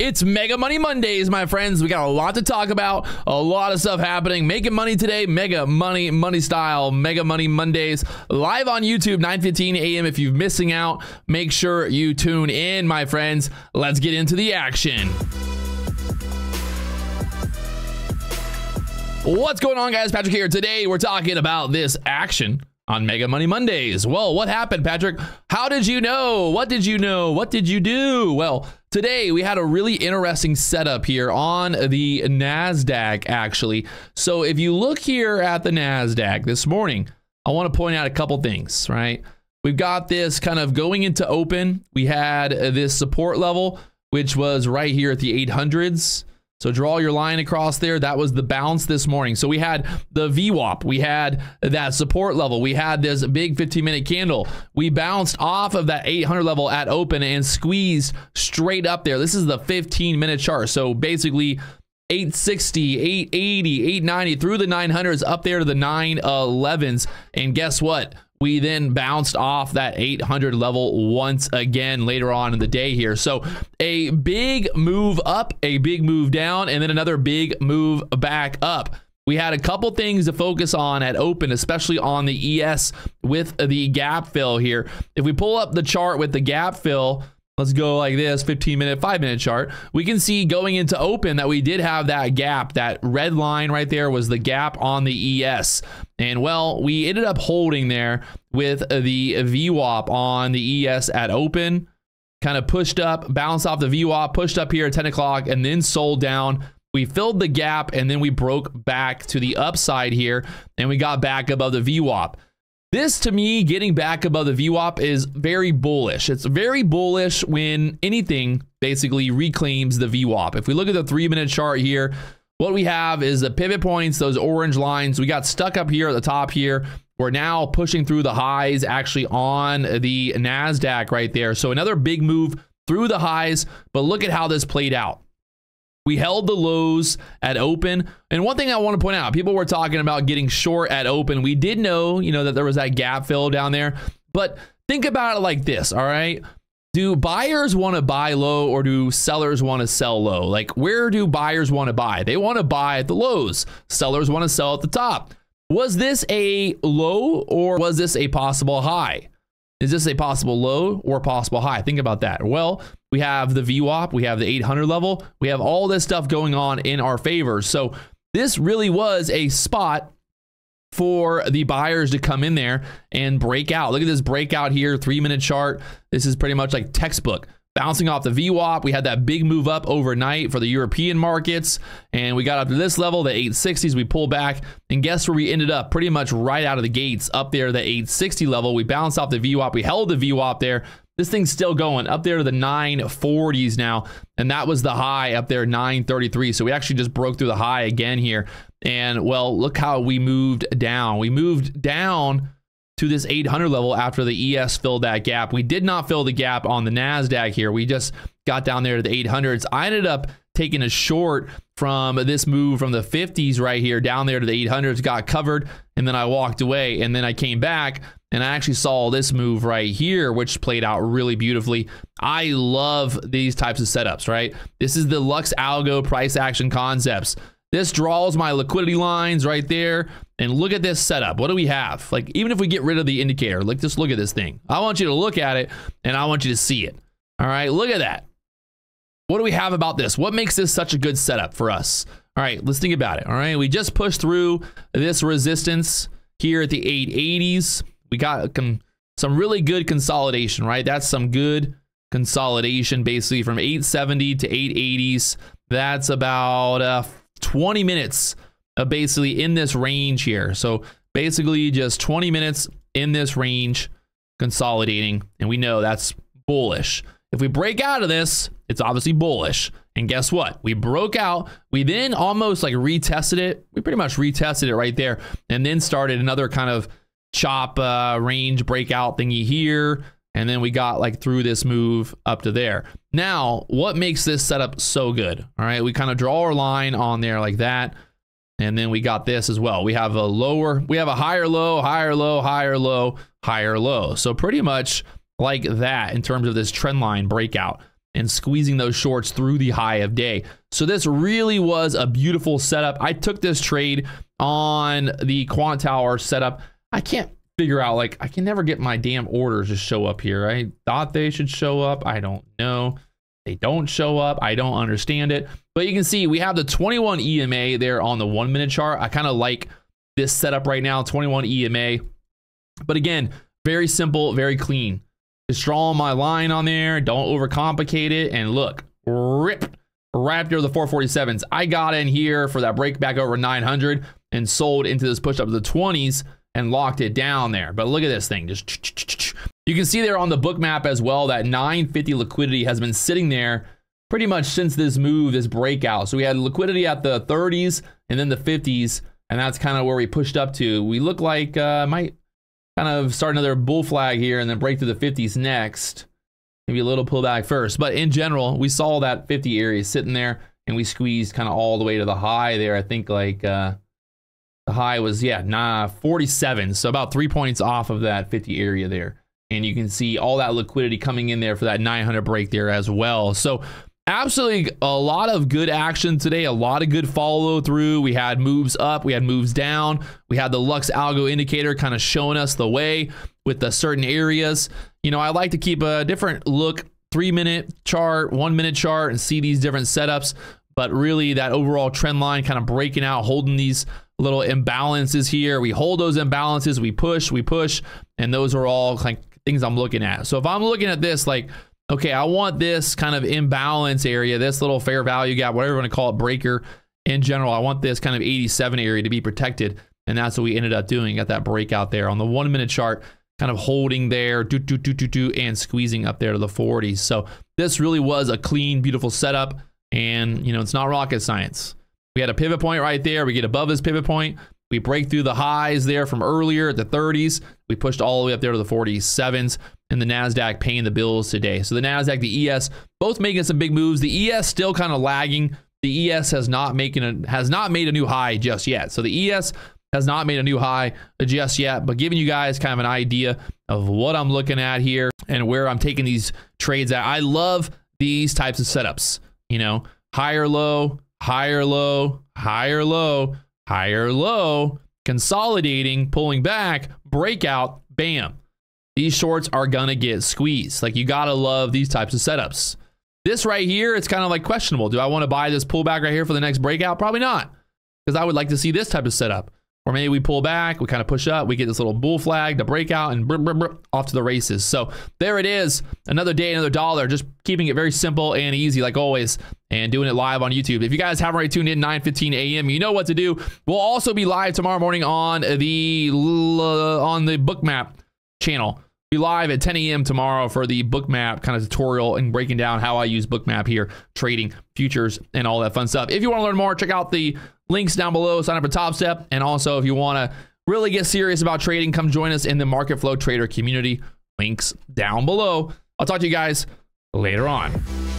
It's Mega Money Mondays, my friends. We got a lot to talk about, a lot of stuff happening. Making money today, Mega Money, money style, Mega Money Mondays, live on YouTube, 9:15 a.m. If you're missing out, make sure you tune in, my friends. Let's get into the action. What's going on, guys? Patrick here. Today, we're talking about this action on Mega Money Mondays. Well, what happened, Patrick? How did you know? What did you know? What did you do? Well, today, we had a really interesting setup here on the NASDAQ, actually. So if you look here at the NASDAQ this morning, I want to point out a couple things, right? We've got this kind of going into open. We had this support level, which was right here at the 800s. So draw your line across there. That was the bounce this morning. So we had the VWAP. We had that support level. We had this big 15-minute candle. We bounced off of that 800 level at open and squeezed straight up there. This is the 15-minute chart. So basically 860, 880, 890 through the 900s up there to the 911s. And guess what? We then bounced off that 800 level once again later on in the day here. So a big move up, a big move down, and then another big move back up. We had a couple things to focus on at open, especially on the ES with the gap fill here. If we pull up the chart with the gap fill, let's go like this, 15-minute, 5-minute chart. We can see going into open that we did have that gap. That red line right there was the gap on the ES. And well, we ended up holding there with the VWAP on the ES at open, kind of pushed up, bounced off the VWAP, pushed up here at 10 o'clock, and then sold down. We filled the gap, and then we broke back to the upside here, and we got back above the VWAP. This, to me, getting back above the VWAP is very bullish. It's very bullish when anything basically reclaims the VWAP. If we look at the 3-minute chart here, what we have is the pivot points, those orange lines. We got stuck up here at the top here. We're now pushing through the highs actually on the NASDAQ right there. So another big move through the highs, but look at how this played out. We held the lows at open. And one thing I want to point out, people were talking about getting short at open. We did know, you know, that there was that gap fill down there, but think about it like this. All right. Do buyers want to buy low or do sellers want to sell low? Like, where do buyers want to buy? They want to buy at the lows. Sellers want to sell at the top. Was this a low or was this a possible high? Is this a possible low or possible high? Think about that. Well, we have the VWAP, we have the 800 level, we have all this stuff going on in our favor. So this really was a spot for the buyers to come in there and break out. Look at this breakout here, 3-minute chart. This is pretty much like textbook. Bouncing off the VWAP, we had that big move up overnight for the European markets, and we got up to this level, the 860s, we pull back, and guess where we ended up? Pretty much right out of the gates, up there, the 860 level. We bounced off the VWAP, we held the VWAP there. This thing's still going, up there to the 940s now, and that was the high up there, 933, so we actually just broke through the high again here, and well, look how we moved down. We moved down to this 800 level after the ES filled that gap. We did not fill the gap on the NASDAQ here. We just got down there to the 800s. I ended up taking a short from this move from the 50s right here down there to the 800s, got covered, and then I walked away, and then I came back, and I actually saw this move right here, which played out really beautifully. I love these types of setups, right? This is the Lux Algo price action concepts. This draws my liquidity lines right there. And look at this setup. What do we have? Like, even if we get rid of the indicator, like, just look at this thing. I want you to look at it and I want you to see it. All right, look at that. What do we have about this? What makes this such a good setup for us? All right, let's think about it. All right, we just pushed through this resistance here at the 880s. We got some really good consolidation, right? That's some good consolidation, basically from 870 to 880s. That's about 20 minutes basically in this range here. So basically just 20 minutes in this range consolidating, and we know that's bullish. If we break out of this, it's obviously bullish. And guess what? We broke out. We then almost like retested it. We pretty much retested it right there and then started another kind of chop range breakout thingy here. And then we got like through this move up to there. Now, what makes this setup so good? All right, we kind of draw our line on there like that. And then we got this as well. We have a lower, we have a higher low, higher low, higher low, higher low. So pretty much like that in terms of this trend line breakout. and squeezing those shorts through the high of day. So this really was a beautiful setup. I took this trade on the Quant Tower setup. I can't figure out, like, I can never get my damn orders to show up here. I thought they should show up. I don't know. They don't show up. I don't understand it. But you can see we have the 21 EMA there on the 1 minute chart. I kind of like this setup right now, 21 EMA. But again, very simple, very clean. Just drawing my line on there. Don't overcomplicate it. And look, rip right up there to the 447s. I got in here for that break back over 900 and sold into this push up to the 20s and locked it down there. But look at this thing. Just you can see there on the book map as well that 950 liquidity has been sitting there pretty much since this move, this breakout. So we had liquidity at the 30s and then the 50s, and that's kind of where we pushed up to. We look like might kind of start another bull flag here and then break through the 50s next. Maybe a little pullback first, but in general, we saw that 50 area sitting there and we squeezed kind of all the way to the high there. I think like the high was, yeah, 47. So about 3 points off of that 50 area there. And you can see all that liquidity coming in there for that 900 break there as well. So absolutely a lot of good action today, a lot of good follow through. We had moves up, we had moves down. We had the Lux Algo indicator kind of showing us the way with the certain areas. You know, I like to keep a different look, 3 minute chart, 1 minute chart, and see these different setups. But really that overall trend line kind of breaking out, holding these little imbalances here. We hold those imbalances, we push, and those are all like things I'm looking at. So if I'm looking at this, like, okay, I want this kind of imbalance area, this little fair value gap, whatever you want to call it, breaker in general, I want this kind of 87 area to be protected. And that's what we ended up doing. Got that breakout there on the 1 minute chart, kind of holding there, and squeezing up there to the 40s. So this really was a clean, beautiful setup. And you know, it's not rocket science. We had a pivot point right there. We get above this pivot point. We break through the highs there from earlier at the 30s. We pushed all the way up there to the 47s, and the NASDAQ paying the bills today. So the NASDAQ, the ES, both making some big moves. The ES still kind of lagging. The ES has not made a new high just yet. So the ES has not made a new high just yet, but giving you guys kind of an idea of what I'm looking at here and where I'm taking these trades at. I love these types of setups, you know, higher low, higher low, higher low, higher low, consolidating, pulling back, breakout, bam. These shorts are gonna get squeezed. Like, you gotta love these types of setups. This right here, it's kind of like questionable. Do I wanna buy this pullback right here for the next breakout? Probably not, because I would like to see this type of setup. Or maybe we pull back, we kind of push up, we get this little bull flag, the breakout, and off to the races. So there it is, another day, another dollar, just keeping it very simple and easy like always, and doing it live on YouTube. If you guys haven't already tuned in, 9:15 a.m., you know what to do. We'll also be live tomorrow morning on the Bookmap channel. Be live at 10 a.m. tomorrow for the Bookmap kind of tutorial and breaking down how I use Bookmap here, trading futures and all that fun stuff. If you want to learn more, check out the links down below. Sign up for Topstep. And also, if you want to really get serious about trading, come join us in the Market Flow Trader community. Links down below. I'll talk to you guys later on.